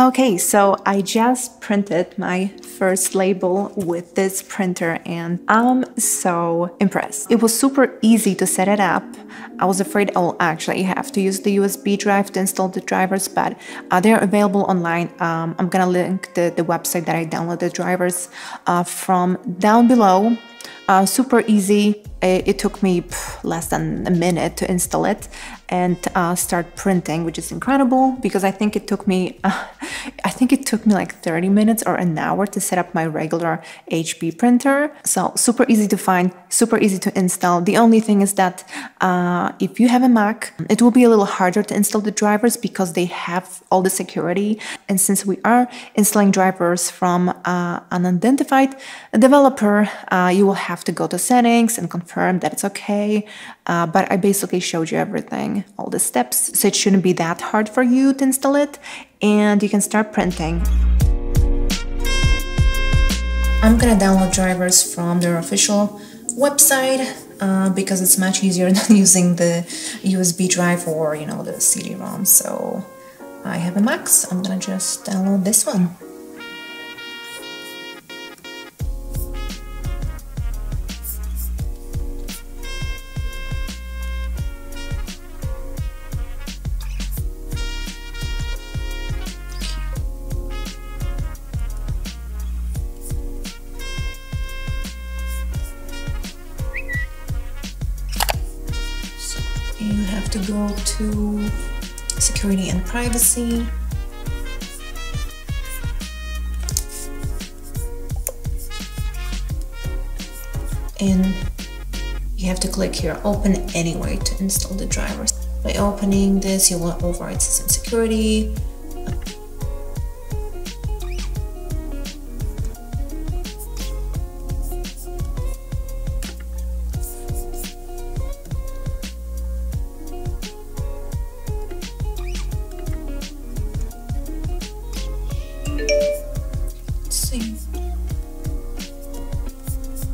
Okay, so I just printed my first label with this printer and I'm so impressed. It was super easy to set it up. I was afraid I'll actually have to use the USB drive to install the drivers, but they're available online. I'm gonna link the website that I downloaded the drivers from down below. Super easy. It took me less than a minute to install it and start printing, which is incredible because I think it took me like 30 minutes or an hour to set up my regular HP printer. So super easy to find, super easy to install. The only thing is that if you have a Mac, it will be a little harder to install the drivers because they have all the security. And since we are installing drivers from an unidentified developer, you will have to go to settings and confirm that it's okay, but I basically showed you everything, all the steps, so it shouldn't be that hard for you to install it, and you can start printing. I'm gonna download drivers from their official website because it's much easier than using the USB drive or, you know, the CD-ROM. So I have a Mac, so I'm gonna just download this one. You have to go to security and privacy. And you have to click here, open anyway, to install the drivers. By opening this, you will override system security.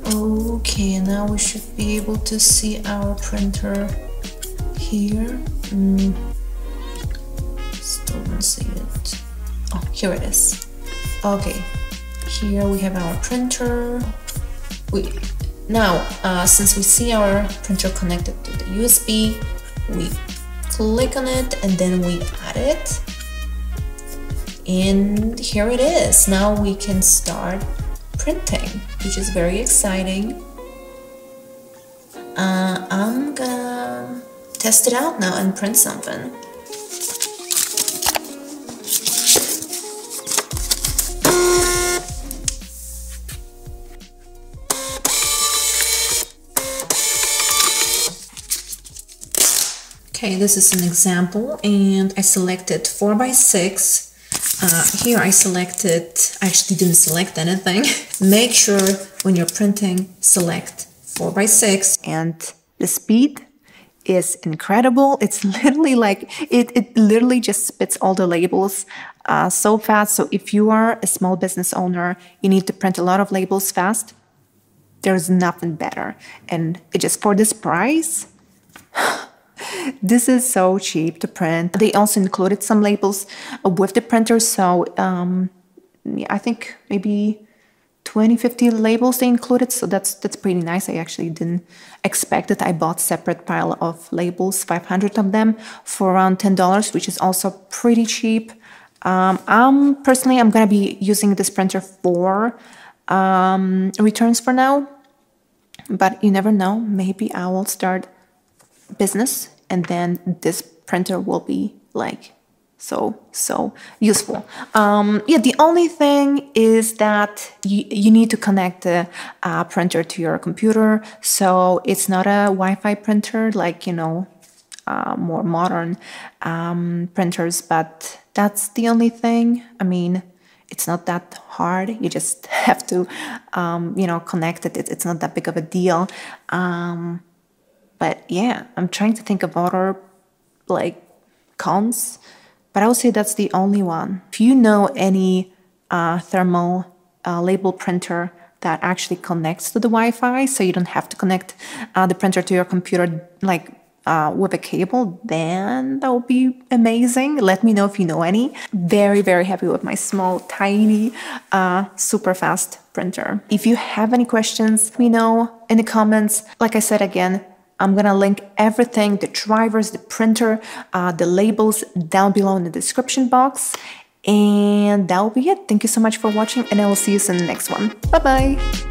Okay, now we should be able to see our printer here. Still don't see it. Oh, here it is. Okay, here we have our printer. Since we see our printer connected to the USB, we click on it and then we add it. And here it is. Now we can start printing, which is very exciting. I'm gonna test it out now and print something. Okay, this is an example, and I selected 4x6. Here I selected, I actually didn't select anything. Make sure when you're printing, select 4x6. And the speed is incredible. It's literally like, it literally just spits all the labels so fast. So if you are a small business owner, you need to print a lot of labels fast. There's nothing better. And it just, for this price, this is so cheap to print. They also included some labels with the printer, so I think maybe 20-50 labels they included, so that's pretty nice. I actually didn't expect it. I bought separate pile of labels, 500 of them, for around $10, which is also pretty cheap. I'm gonna be using this printer for returns for now, but you never know, maybe I will start business and then this printer will be like so useful. Yeah, the only thing is that you need to connect the printer to your computer, so it's not a Wi-Fi printer like, you know, more modern printers, but that's the only thing. I mean, it's not that hard. You just have to you know, connect it. It's not that big of a deal. But yeah, I'm trying to think of other, like, cons, but I would say that's the only one. If you know any thermal label printer that actually connects to the Wi-Fi, so you don't have to connect the printer to your computer, like with a cable, then that would be amazing. Let me know if you know any. Very, very happy with my small, tiny, super fast printer. If you have any questions, let me know in the comments. Like I said again, I'm gonna link everything, the drivers, the printer, the labels down below in the description box. And that'll be it. Thank you so much for watching, and I will see you in the next one. Bye-bye.